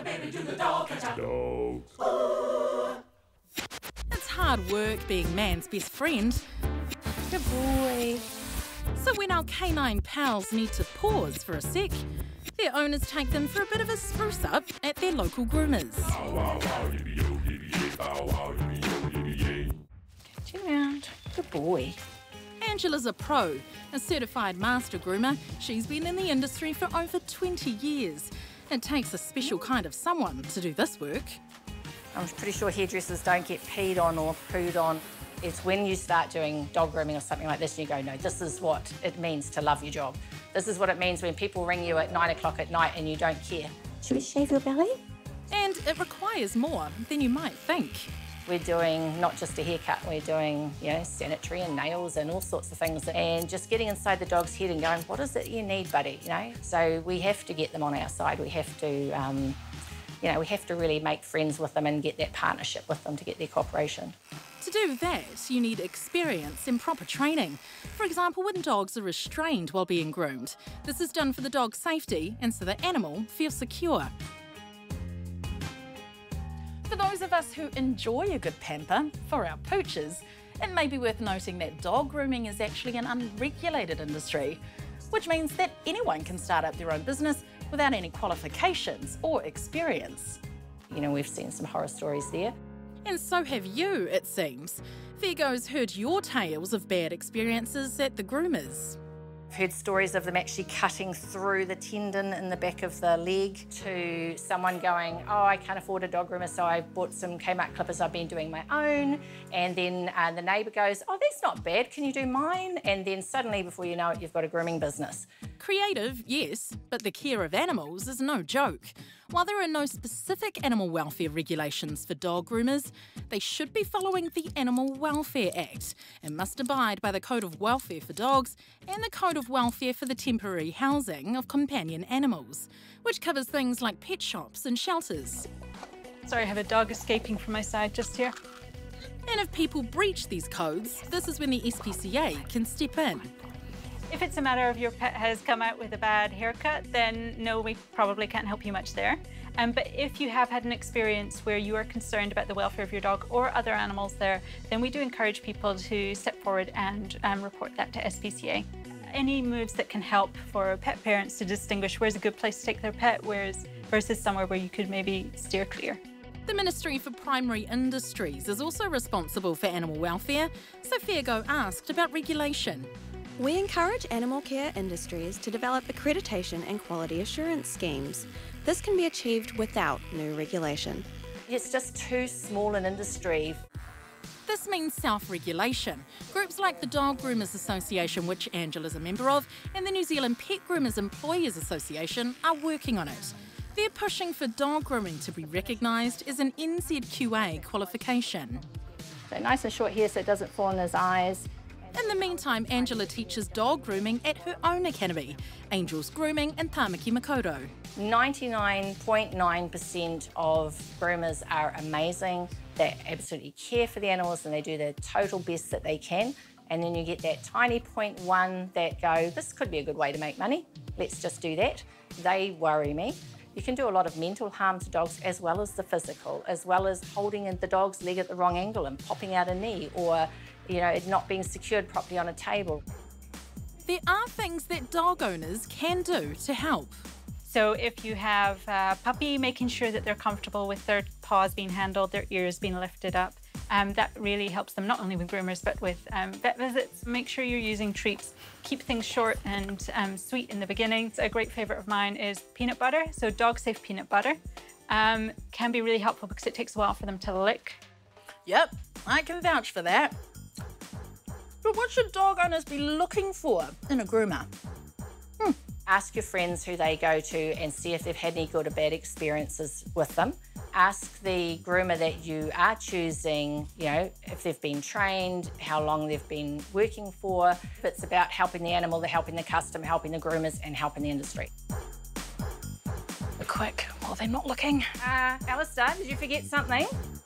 So baby, do the dog catcher. Dogs. Oh. It's hard work being man's best friend. Good boy. So when our canine pals need to pause for a sec, their owners take them for a bit of a spruce up at their local groomers. Ow, ow, ow, yippee, yo, yippee, yay. Ow, ow, yippee, yo, yippee, yay. Get you out. Good boy. Angela's a pro, a certified master groomer. She's been in the industry for over 20 years. It takes a special kind of someone to do this work. I'm pretty sure hairdressers don't get peed on or pooed on. It's when you start doing dog grooming or something like this and you go, no, this is what it means to love your job. This is what it means when people ring you at 9 o'clock at night and you don't care. Should we shave your belly? And it requires more than you might think. We're doing not just a haircut, we're doing, you know, sanitary and nails and all sorts of things, and just getting inside the dog's head and going, what is it you need, buddy, you know? So we have to get them on our side. We have to, you know, we have to really make friends with them and get that partnership with them to get their cooperation. To do that, you need experience and proper training. For example, when dogs are restrained while being groomed, this is done for the dog's safety and so the animal feels secure. For those of us who enjoy a good pamper, for our pooches, it may be worth noting that dog grooming is actually an unregulated industry, which means that anyone can start up their own business without any qualifications or experience. You know, we've seen some horror stories there. And so have you, it seems. Virgo's heard your tales of bad experiences at the groomers. I've heard stories of them actually cutting through the tendon in the back of the leg to someone going, oh, I can't afford a dog groomer, so I bought some Kmart clippers, I've been doing my own. And then the neighbour goes, oh, that's not bad, can you do mine? And then suddenly, before you know it, you've got a grooming business. Creative, yes, but the care of animals is no joke. While there are no specific animal welfare regulations for dog groomers, they should be following the Animal Welfare Act and must abide by the Code of Welfare for Dogs and the Code of Welfare for the Temporary Housing of Companion Animals, which covers things like pet shops and shelters. Sorry, I have a dog escaping from my side just here. And if people breach these codes, this is when the SPCA can step in. If it's a matter of your pet has come out with a bad haircut, then no, we probably can't help you much there. But if you have had an experience where you are concerned about the welfare of your dog or other animals there, then we do encourage people to step forward and report that to SPCA. Any moves that can help for pet parents to distinguish where's a good place to take their pet versus somewhere where you could maybe steer clear. The Ministry for Primary Industries is also responsible for animal welfare. Sophia Goh asked about regulation. We encourage animal care industries to develop accreditation and quality assurance schemes. This can be achieved without new regulation. It's just too small an industry. This means self-regulation. Groups like the Dog Groomers Association, which Angela's a member of, and the New Zealand Pet Groomers Employers Association are working on it. They're pushing for dog grooming to be recognised as an NZQA qualification. So nice and short here so it doesn't fall in his eyes. In the meantime, Angela teaches dog grooming at her own academy, Angels Grooming in Tamaki Makaurau. 99.9% of groomers are amazing. They absolutely care for the animals and they do the total best that they can. And then you get that tiny 0.1 that go, this could be a good way to make money. Let's just do that. They worry me. You can do a lot of mental harm to dogs as well as the physical, as well as holding the dog's leg at the wrong angle and popping out a knee, or you know, it not being secured properly on a table. There are things that dog owners can do to help. So if you have a puppy, making sure that they're comfortable with their paws being handled, their ears being lifted up, that really helps them not only with groomers but with vet visits. Make sure you're using treats. Keep things short and sweet in the beginning. So a great favourite of mine is peanut butter. So dog-safe peanut butter can be really helpful because it takes a while for them to lick. Yep, I can vouch for that. But what should dog owners be looking for in a groomer? Ask your friends who they go to and see if they've had any good or bad experiences with them. Ask the groomer that you are choosing, you know, if they've been trained, how long they've been working for. If it's about helping the animal, they're helping the customer, helping the groomers and helping the industry. Quick, while they're not looking. Alistair, did you forget something?